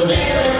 We're